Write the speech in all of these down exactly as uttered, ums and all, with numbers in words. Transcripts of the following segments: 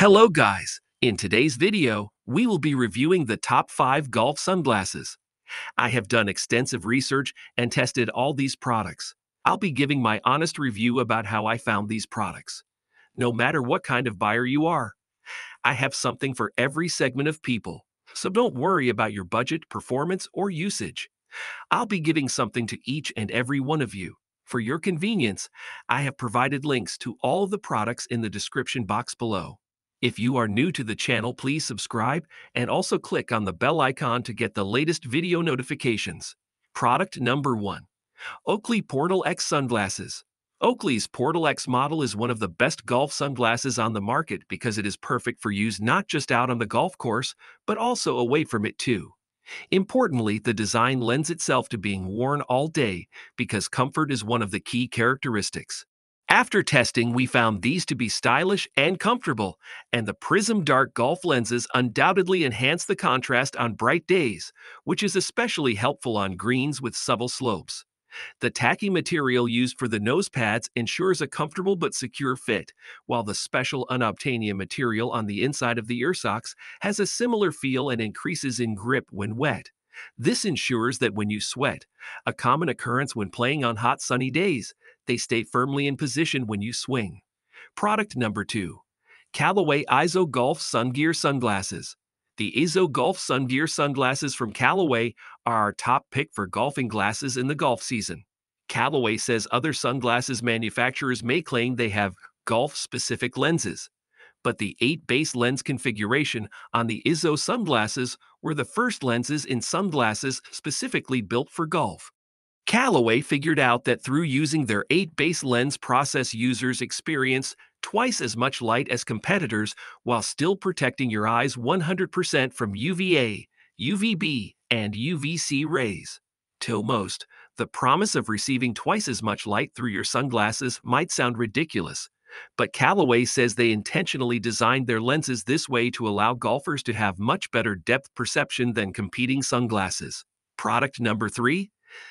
Hello guys, in today's video, we will be reviewing the top five golf sunglasses. I have done extensive research and tested all these products. I'll be giving my honest review about how I found these products. No matter what kind of buyer you are, I have something for every segment of people, so don't worry about your budget, performance, or usage. I'll be giving something to each and every one of you. For your convenience, I have provided links to all of the products in the description box below. If you are new to the channel, please subscribe and also click on the bell icon to get the latest video notifications. Product number one. Oakley Portal X Sunglasses. Oakley's Portal X model is one of the best golf sunglasses on the market because it is perfect for use not just out on the golf course, but also away from it too. Importantly, the design lends itself to being worn all day because comfort is one of the key characteristics. After testing, we found these to be stylish and comfortable, and the Prism Dark golf lenses undoubtedly enhance the contrast on bright days, which is especially helpful on greens with subtle slopes. The tacky material used for the nose pads ensures a comfortable but secure fit, while the special unobtainium material on the inside of the ear socks has a similar feel and increases in grip when wet. This ensures that when you sweat, a common occurrence when playing on hot sunny days, they stay firmly in position when you swing. Product number two. Callaway Iso Golf Sungear Sunglasses. The Iso Golf Sungear sunglasses from Callaway are our top pick for golfing glasses in the golf season. Callaway says other sunglasses manufacturers may claim they have golf-specific lenses, but the eight base lens configuration on the Iso sunglasses were the first lenses in sunglasses specifically built for golf. Callaway figured out that through using their eight base lens process, users experience twice as much light as competitors while still protecting your eyes one hundred percent from U V A, U V B, and U V C rays. To most, the promise of receiving twice as much light through your sunglasses might sound ridiculous, but Callaway says they intentionally designed their lenses this way to allow golfers to have much better depth perception than competing sunglasses. Product number three.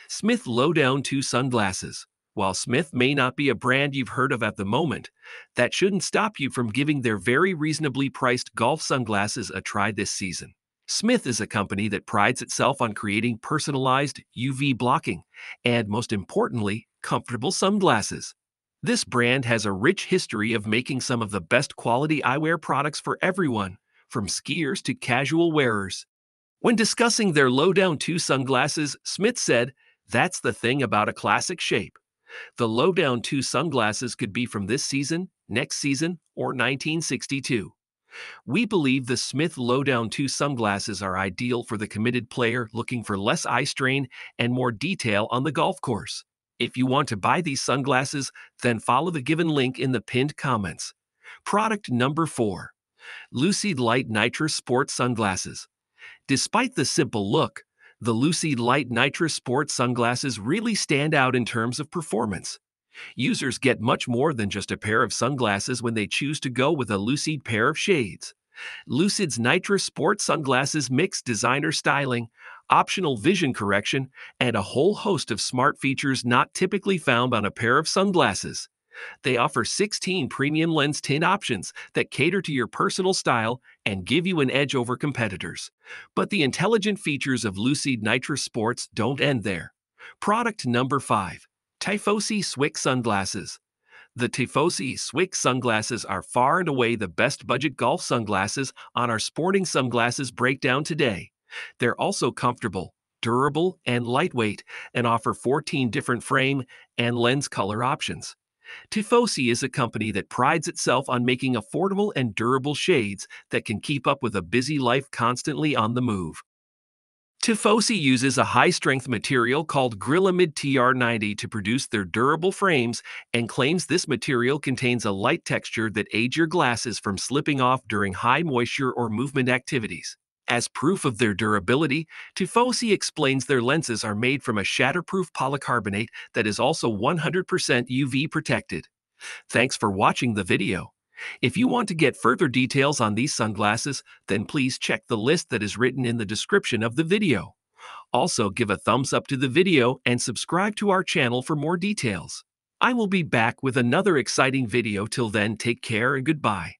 Smith Lowdown two Sunglasses. While Smith may not be a brand you've heard of at the moment, that shouldn't stop you from giving their very reasonably priced golf sunglasses a try this season. Smith is a company that prides itself on creating personalized U V blocking and, most importantly, comfortable sunglasses. This brand has a rich history of making some of the best quality eyewear products for everyone, from skiers to casual wearers. When discussing their Lowdown two sunglasses, Smith said, "That's the thing about a classic shape. The Lowdown two sunglasses could be from this season, next season, or nineteen sixty-two. We believe the Smith Lowdown two sunglasses are ideal for the committed player looking for less eye strain and more detail on the golf course. If you want to buy these sunglasses, then follow the given link in the pinned comments." Product number four. Lucyd Lyte Nitro Sport Sunglasses. Despite the simple look, the Lucyd Lyte Nitro Sport sunglasses really stand out in terms of performance. Users get much more than just a pair of sunglasses when they choose to go with a Lucyd pair of shades. Lucyd's Nitro Sport sunglasses mix designer styling, optional vision correction, and a whole host of smart features not typically found on a pair of sunglasses. They offer sixteen premium lens tint options that cater to your personal style and give you an edge over competitors. But the intelligent features of Lucyd Nitro Sports don't end there. Product number five. Tifosi Swix Sunglasses. The Tifosi Swix sunglasses are far and away the best budget golf sunglasses on our sporting sunglasses breakdown today. They're also comfortable, durable, and lightweight, and offer fourteen different frame and lens color options. Tifosi is a company that prides itself on making affordable and durable shades that can keep up with a busy life constantly on the move. Tifosi uses a high-strength material called Grilamid T R ninety to produce their durable frames and claims this material contains a light texture that aids your glasses from slipping off during high moisture or movement activities. As proof of their durability, Tifosi explains their lenses are made from a shatterproof polycarbonate that is also one hundred percent U V protected. Thanks for watching the video. If you want to get further details on these sunglasses, then please check the list that is written in the description of the video. Also, give a thumbs up to the video and subscribe to our channel for more details. I will be back with another exciting video. Till then, take care and goodbye.